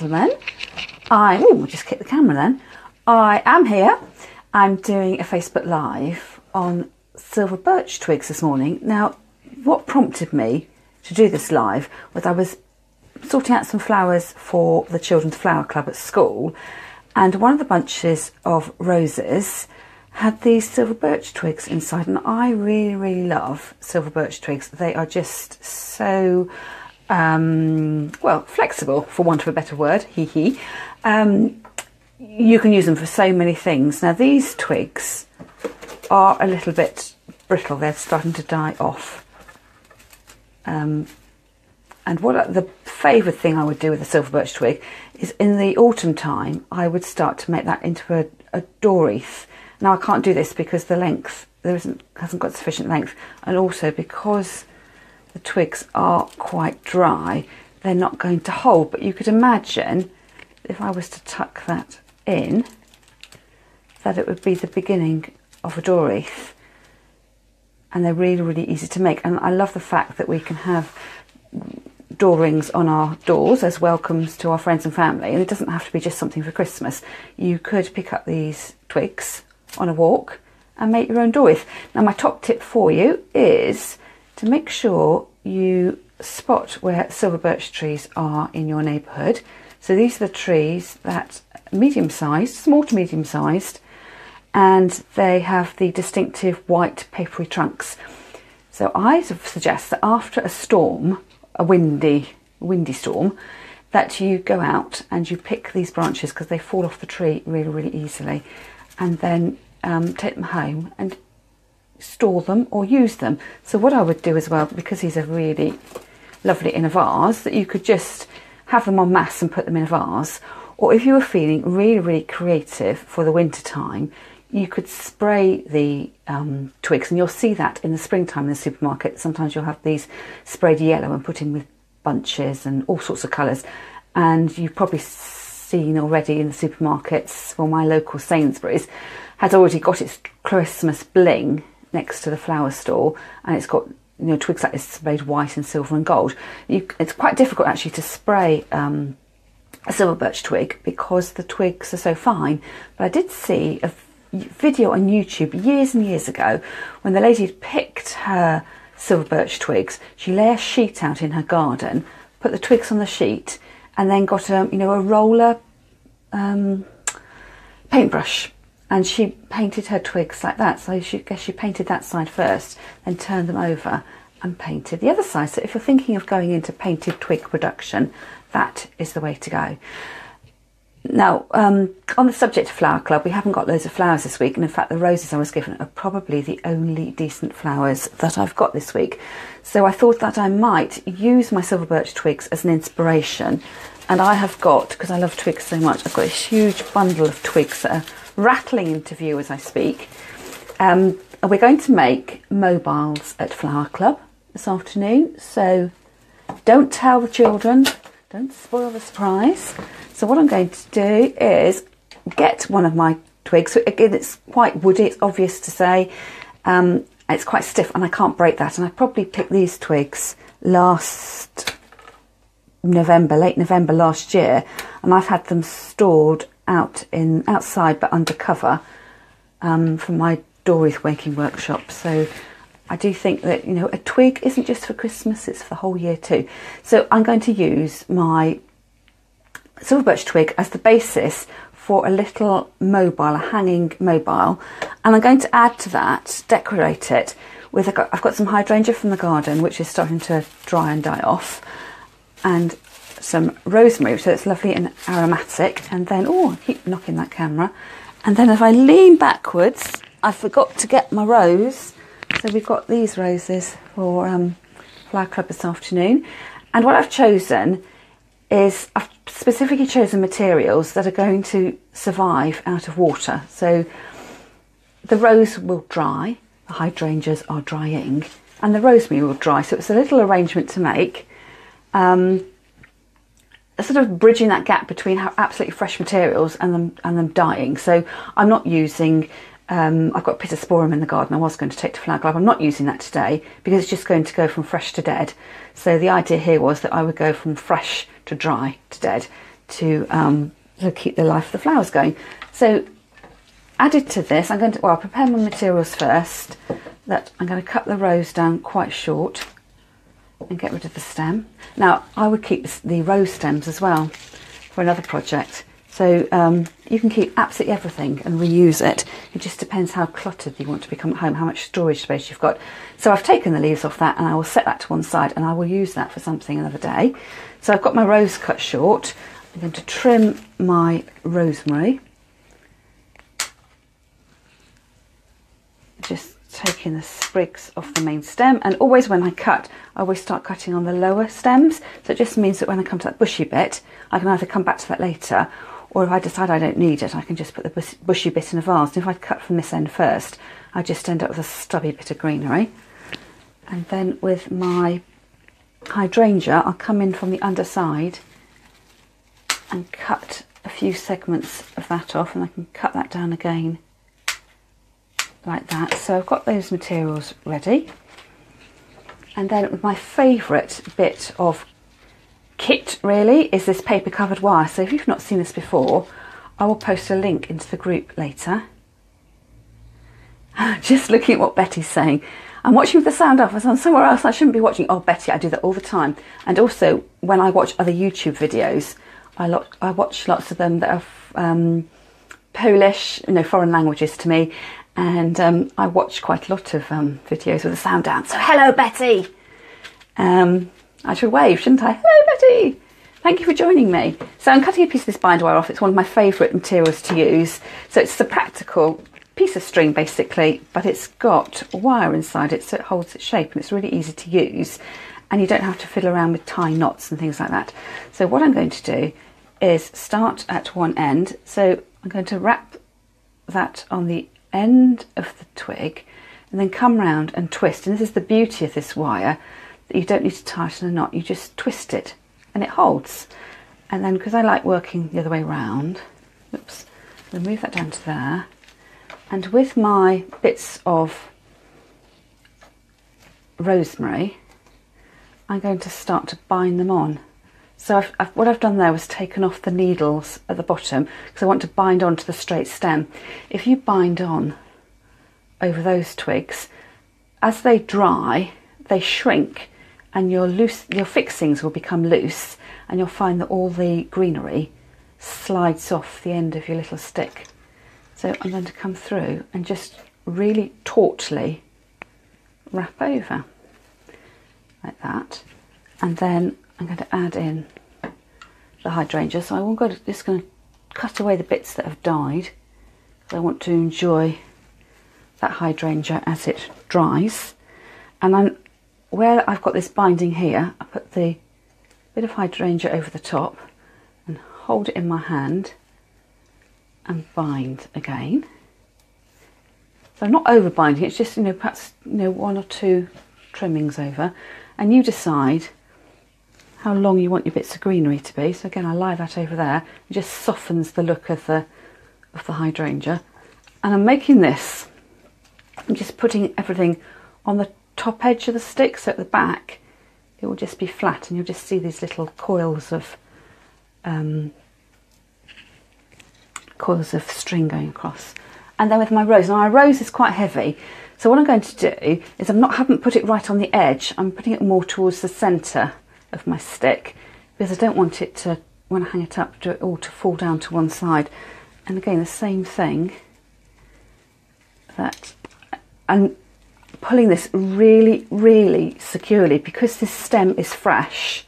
gentlemen, we'll just kick the camera then. I am here. I'm doing a Facebook Live on silver birch twigs this morning. Now, what prompted me to do this live was I was sorting out some flowers for the Children's Flower Club at school, and one of the bunches of roses had these silver birch twigs inside, and I really, really love silver birch twigs. They are just so, well, flexible, for want of a better word, you can use them for so many things. Now, these twigs are a little bit brittle. They're starting to die off. And what the favourite thing I would do with a silver birch twig is in the autumn time, I would start to make that into a door wreath. Now, I can't do this because the length, hasn't got sufficient length, and also because the twigs are quite dry, they're not going to hold. But you could imagine if I was to tuck that in, that it would be the beginning of a door wreath. And they're really, really easy to make. And I love the fact that we can have door rings on our doors as welcomes to our friends and family. And it doesn't have to be just something for Christmas. You could pick up these twigs on a walk and make your own door wreath. Now, my top tip for you is to make sure you spot where silver birch trees are in your neighbourhood. So these are the trees that medium-sized, small to medium-sized, and they have the distinctive white papery trunks. So I suggest that after a storm, a windy storm, that you go out and you pick these branches because they fall off the tree really, really easily, and then take them home and store them or use them. So what I would do as well, because these are really lovely in a vase, that you could just have them en masse and put them in a vase. Or if you were feeling really, really creative for the winter time, you could spray the twigs, and you'll see that in the springtime in the supermarket. Sometimes you'll have these sprayed yellow and put in with bunches and all sorts of colours. And you've probably seen already in the supermarkets, well, my local Sainsbury's has already got its Christmas bling next to the flower store, and it's got, you know, twigs like this sprayed white and silver and gold. It's quite difficult actually to spray a silver birch twig because the twigs are so fine. But I did see a video on YouTube years and years ago when the lady had picked her silver birch twigs. She lay a sheet out in her garden, put the twigs on the sheet, and then got a, you know, a roller paintbrush, and she painted her twigs like that. So I guess she painted that side first, then turned them over and painted the other side. So if you're thinking of going into painted twig production, that is the way to go. Now, on the subject of Flower Club, we haven't got loads of flowers this week, and in fact the roses I was given are probably the only decent flowers that I've got this week. So I thought that I might use my silver birch twigs as an inspiration, and I have got, because I love twigs so much, I've got a huge bundle of twigs that are rattling into view as I speak. We're going to make mobiles at Flower Club this afternoon, so don't tell the children. Don't spoil the surprise. So what I'm going to do is get one of my twigs. So again, it's quite woody, it's obvious to say. It's quite stiff and I can't break that. And I probably picked these twigs last November, late November last year. And I've had them stored outside but under cover for my door wreath making workshop. So I do think that, you know, a twig isn't just for Christmas, it's for the whole year too. So I'm going to use my silver birch twig as the basis for a little mobile, a hanging mobile. And I'm going to add to that, decorate it with, I've got some hydrangea from the garden, which is starting to dry and die off, and some rosemary, so it's lovely and aromatic. And then, oh, I keep knocking that camera. And then if I lean backwards, I forgot to get my rose. So we've got these roses for Flower Club this afternoon, and what I've chosen is I've specifically chosen materials that are going to survive out of water. So the rose will dry, the hydrangeas are drying, and the rosemary will dry. So it's a little arrangement to make, sort of bridging that gap between how absolutely fresh materials and them dying. So I'm not using. I've got pittosporum in the garden I was going to take to Flower Club. I'm not using that today because it's just going to go from fresh to dead. So the idea here was that I would go from fresh to dry to dead to keep the life of the flowers going. So added to this, I'm going to, well, I'll prepare my materials first. That I'm going to cut the rose down quite short and get rid of the stem. Now I would keep the rose stems as well for another project. So you can keep absolutely everything and reuse it. It just depends how cluttered you want to become at home, how much storage space you've got. So I've taken the leaves off that and I will set that to one side and I will use that for something another day. So I've got my rose cut short. I'm going to trim my rosemary. Just taking the sprigs off the main stem, and always when I cut, I always start cutting on the lower stems. So it just means that when I come to that bushy bit, I can either come back to that later, or if I decide I don't need it, I can just put the bushy bit in a vase. And if I cut from this end first, I just end up with a stubby bit of greenery. And then with my hydrangea, I'll come in from the underside and cut a few segments of that off, and I can cut that down again like that. So I've got those materials ready, and then with my favourite bit of kit really is this paper covered wire. So if you've not seen this before, I will post a link into the group later. Just looking at what Betty's saying, I'm watching the sound off as I'm somewhere else I shouldn't be watching. Oh Betty, I do that all the time. And also when I watch other YouTube videos, I watch lots of them that are Polish, you know, foreign languages to me. And I watch quite a lot of videos with the sound down. So hello Betty! I should wave, shouldn't I? Hello Betty! Thank you for joining me. So I'm cutting a piece of this binder wire off. It's one of my favourite materials to use. So it's a practical piece of string basically, but it's got wire inside it so it holds its shape, and it's really easy to use, and you don't have to fiddle around with tie knots and things like that. So what I'm going to do is start at one end. So I'm going to wrap that on the end of the twig and then come round and twist. And this is the beauty of this wire, that you don't need to tighten a knot, you just twist it and it holds. And then because I like working the other way round, oops, I'll move that down to there, and with my bits of rosemary I'm going to start to bind them on. So what I've done there was taken off the needles at the bottom because I want to bind on to the straight stem. If you bind on over those twigs, as they dry, they shrink and your fixings will become loose, and you'll find that all the greenery slides off the end of your little stick. So I'm going to come through and just really tautly wrap over like that, and then I'm going to add in the hydrangea. So I'm just going to cut away the bits that have died because I want to enjoy that hydrangea as it dries. And where I've got this binding here, I put the bit of hydrangea over the top and hold it in my hand and bind again. So I'm not over binding, it's just, you know, perhaps, you know, one or two trimmings over, and you decide how long you want your bits of greenery to be. So again, I lie that over there. It just softens the look of the hydrangea. And I'm making this, I'm just putting everything on the top edge of the stick, so at the back it will just be flat, and you'll just see these little coils of string going across. And then with my rose, now my rose is quite heavy, so what I'm going to do is I haven't put it right on the edge, I'm putting it more towards the centre of my stick, because I don't want it to, when I hang it up, do it all to fall down to one side. And again, the same thing, that I'm pulling this really, really securely, because this stem is fresh.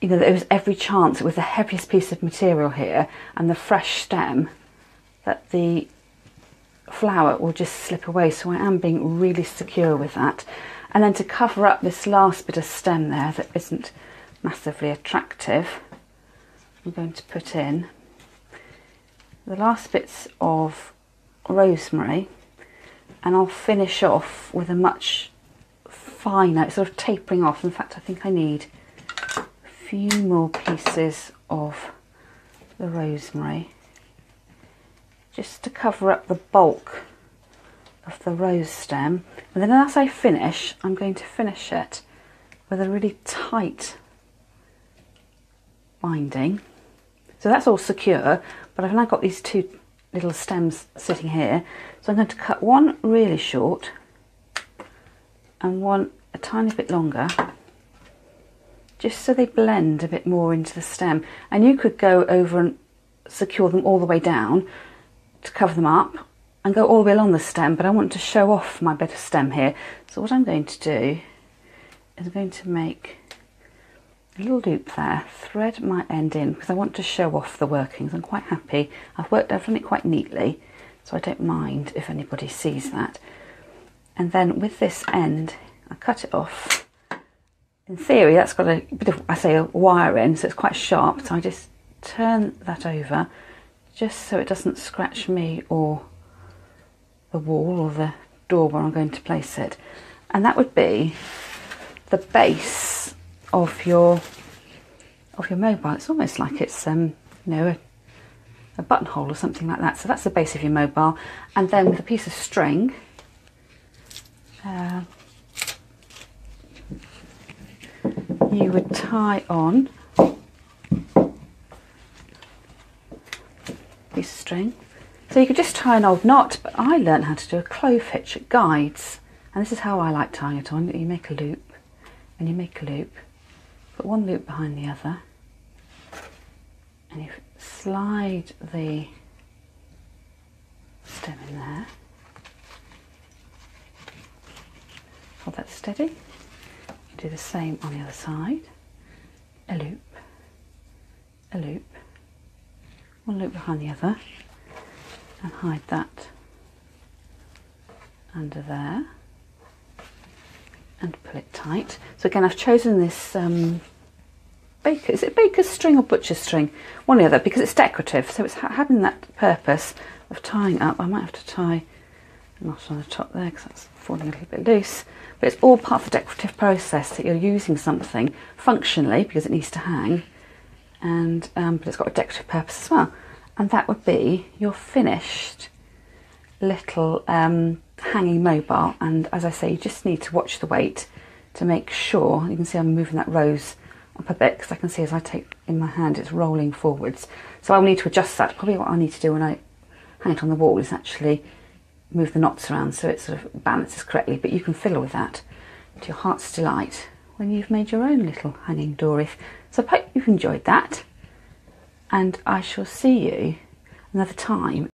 You know, there was every chance with the heaviest piece of material here and the fresh stem that the flower will just slip away, so I am being really secure with that. And then to cover up this last bit of stem there that isn't massively attractive, I'm going to put in the last bits of rosemary, and I'll finish off with a much finer, sort of tapering off. In fact, I think I need a few more pieces of the rosemary just to cover up the bulk of the rose stem. And then as I finish, I'm going to finish it with a really tight binding So that's all secure, but I've now got these two little stems sitting here. So I'm going to cut one really short and one a tiny bit longer, just so they blend a bit more into the stem. And you could go over and secure them all the way down to cover them up and go all the way along the stem, but I want to show off my bit of stem here. So what I'm going to do is I'm going to make a little loop there, thread my end in, because I want to show off the workings. I'm quite happy. I've worked over it quite neatly, so I don't mind if anybody sees that. And then with this end, I cut it off. In theory, that's got a bit of, I say, a wire end, so it's quite sharp, so I just turn that over, just so it doesn't scratch me or the wall or the door where I'm going to place it. And that would be the base of your mobile. It's almost like it's you know, a buttonhole or something like that. So that's the base of your mobile, and then with a piece of string, you would tie on a piece of string. So you could just tie an old knot, but I learned how to do a clove hitch at Guides, and this is how I like tying it on. You make a loop, and you make a loop. Put one loop behind the other, and you slide the stem in there. Hold that steady. You do the same on the other side. A loop, a loop, one loop behind the other, and hide that under there and pull it tight. So again, I've chosen this is it baker's string or butcher's string? One or the other, because it's decorative, so it's having that purpose of tying up. I might have to tie a knot on the top there because that's falling a little bit loose, but it's all part of the decorative process that you're using something functionally because it needs to hang, and but it's got a decorative purpose as well. And that would be your finished little hanging mobile. And as I say, you just need to watch the weight to make sure. You can see I'm moving that rose up a bit because I can see as I take in my hand it's rolling forwards, so I'll need to adjust that. Probably what I need to do when I hang it on the wall is actually move the knots around so it sort of balances correctly, but you can fiddle with that to your heart's delight when you've made your own little hanging door wreath. So I hope you've enjoyed that, and I shall see you another time.